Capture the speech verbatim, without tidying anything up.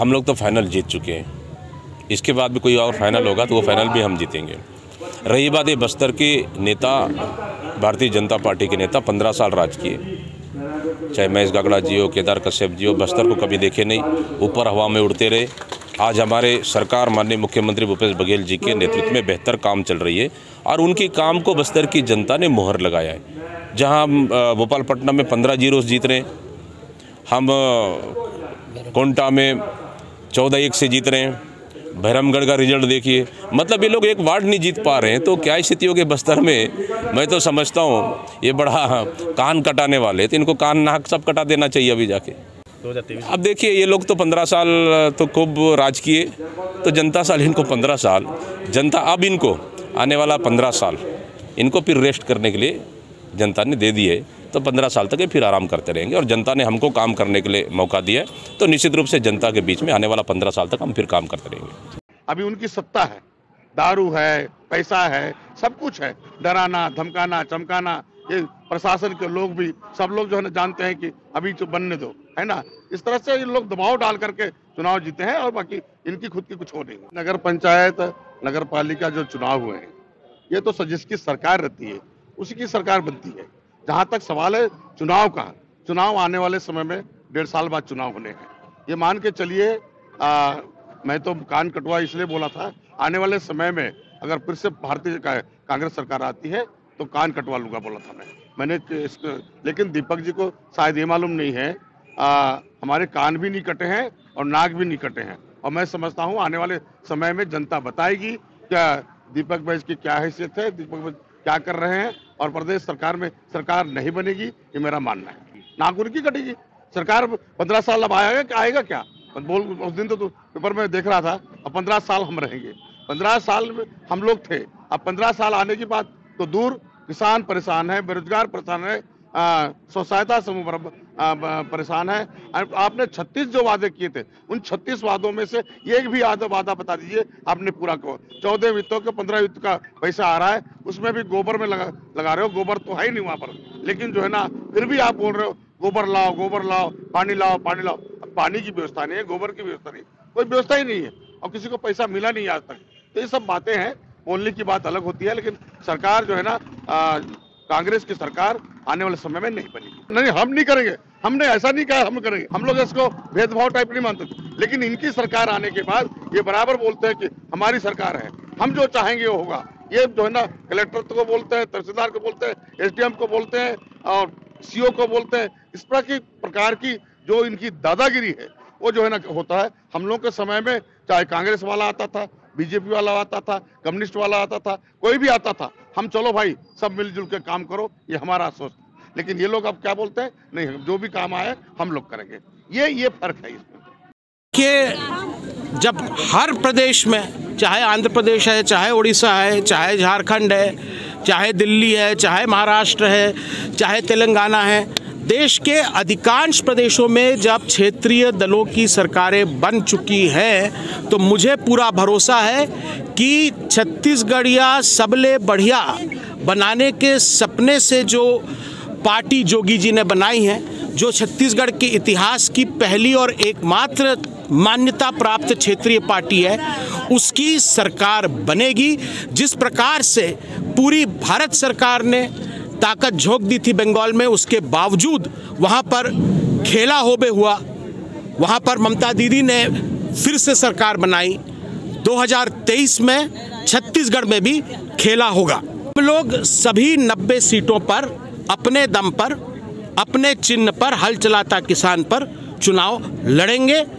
हम लोग तो फाइनल जीत चुके हैं, इसके बाद भी कोई और फाइनल होगा तो वो फाइनल भी हम जीतेंगे। रही बात ये बस्तर के नेता, भारतीय जनता पार्टी के नेता पंद्रह साल राज किए, चाहे महेश गागड़ा जी हो, केदार कश्यप जी हो, बस्तर को कभी देखे नहीं, ऊपर हवा में उड़ते रहे। आज हमारे सरकार माननीय मुख्यमंत्री भूपेश बघेल जी के नेतृत्व में बेहतर काम चल रही है और उनके काम को बस्तर की जनता ने मोहर लगाया है। जहां हम भोपालपट्टनम में पंद्रह जीरो जीत रहे हैं, हम कोंटा में चौदह एक से जीत रहे हैं, भैरमगढ़ का रिजल्ट देखिए, मतलब ये लोग एक वार्ड नहीं जीत पा रहे हैं। तो क्या स्थिति होगी बस्तर में? मैं तो समझता हूँ ये बड़ा कान कटाने वाले, तो इनको कान नाक सब कटा देना चाहिए अभी जाके। अब देखिए ये लोग तो पंद्रह साल तो खूब राज किए, तो जनता साल इनको पंद्रह साल जनता, अब इनको आने वाला पंद्रह साल इनको फिर रेस्ट करने के लिए जनता ने दे दिए, तो पंद्रह साल तक ये फिर आराम करते रहेंगे। और जनता ने हमको काम करने के लिए मौका दिया है, तो निश्चित रूप से जनता के बीच में आने वाला पंद्रह साल तक हम फिर काम करते रहेंगे। अभी उनकी सत्ता है, दारू है, पैसा है, सब कुछ है, डराना धमकाना चमकाना। ये प्रशासन के लोग भी सब लोग जो है ना जानते हैं कि अभी जो बनने दो, है ना, इस तरह से ये लोग दबाव डाल करके चुनाव जीते हैं। और बाकी इनकी खुद की कुछ हो नहीं। नगर पंचायत नगर पालिका जो चुनाव हुए हैं ये तो जिसकी सरकार रहती है उसी की सरकार बनती है। जहाँ तक सवाल है चुनाव का, चुनाव आने वाले समय में डेढ़ साल बाद चुनाव होने हैं, ये मान के चलिए। मैं तो कान कटवा इसलिए बोला था, आने वाले समय में अगर फिर से भारतीय कांग्रेस सरकार आती है तो कान कटवा लूंगा, बोला था मैं मैंने इसको। लेकिन दीपक जी को शायद ये मालूम नहीं है, आ, हमारे कान भी नहीं कटे हैं और नाक भी नहीं कटे हैं। और मैं समझता हूँ आने वाले समय में जनता बताएगी क्या दीपक भाई की क्या हैसियत है, दीपक भाई क्या कर रहे हैं। और प्रदेश सरकार में सरकार नहीं बनेगी, ये मेरा मानना है। नाक उनकी कटेगी, सरकार पंद्रह साल अब आएगा क्या, आएगा क्या बोल। उस दिन तो पेपर में देख रहा था, अब पंद्रह साल हम रहेंगे, पंद्रह साल में हम लोग थे, अब पंद्रह साल आने की बात तो दूर। किसान परेशान है, बेरोजगार परेशान है, स्व सहायता समूह परेशान है। आपने छत्तीस जो वादे किए थे उन छत्तीस वादों में से एक भी आधा वादा बता दीजिए आपने पूरा को। चौदह वित्तों के पंद्रह वित्त का पैसा आ रहा है, उसमें भी गोबर में लगा लगा रहे हो, गोबर तो है ही नहीं वहाँ पर। लेकिन जो है ना फिर भी आप बोल रहे हो गोबर लाओ गोबर लाओ, पानी लाओ पानी लाओ। पानी की व्यवस्था नहीं है, गोबर की व्यवस्था नहीं, कोई व्यवस्था ही नहीं है और किसी को पैसा मिला नहीं आज तक। तो ये सब बातें हैं, बोलने की बात अलग होती है। लेकिन सरकार जो है ना कांग्रेस की सरकार आने वाले समय में नहीं बनेगी। नहीं, हम नहीं करेंगे, हमने ऐसा नहीं कहा हम करेंगे, हम लोग इसको भेदभाव टाइप नहीं मानते। लेकिन इनकी सरकार आने के बाद ये बराबर बोलते हैं कि हमारी सरकार है, हम जो चाहेंगे वो होगा। ये जो है ना कलेक्टर को बोलते हैं, तहसीलदार को बोलते हैं, एस डी एम को बोलते हैं और सी ओ को बोलते हैं। इस तरह की प्रकार की जो इनकी दादागिरी है वो जो है ना होता है। हम लोग के समय में चाहे कांग्रेस वाला आता था, बीजेपी वाला आता था, कम्युनिस्ट वाला आता था, कोई भी आता था, हम चलो भाई सब मिलजुल के काम करो, ये हमारा सोच। लेकिन ये लोग अब क्या बोलते हैं, नहीं जो भी काम आए हम लोग करेंगे। ये ये फर्क है इसमें कि जब हर प्रदेश में, चाहे आंध्र प्रदेश है, चाहे उड़ीसा है, चाहे झारखंड है, चाहे दिल्ली है, चाहे महाराष्ट्र है, चाहे तेलंगाना है, देश के अधिकांश प्रदेशों में जब क्षेत्रीय दलों की सरकारें बन चुकी हैं तो मुझे पूरा भरोसा है कि छत्तीसगढ़िया सबले बढ़िया बनाने के सपने से जो पार्टी जोगी जी ने बनाई है, जो छत्तीसगढ़ के इतिहास की पहली और एकमात्र मान्यता प्राप्त क्षेत्रीय पार्टी है, उसकी सरकार बनेगी। जिस प्रकार से पूरी भारत सरकार ने ताकत झोंक दी थी बंगाल में, उसके बावजूद वहाँ पर खेला होबे हुआ, वहाँ पर ममता दीदी ने फिर से सरकार बनाई। दो हज़ार तेईस में छत्तीसगढ़ में भी खेला होगा। हम लोग सभी नब्बे सीटों पर अपने दम पर, अपने चिन्ह पर, हल चलाता किसान पर चुनाव लड़ेंगे।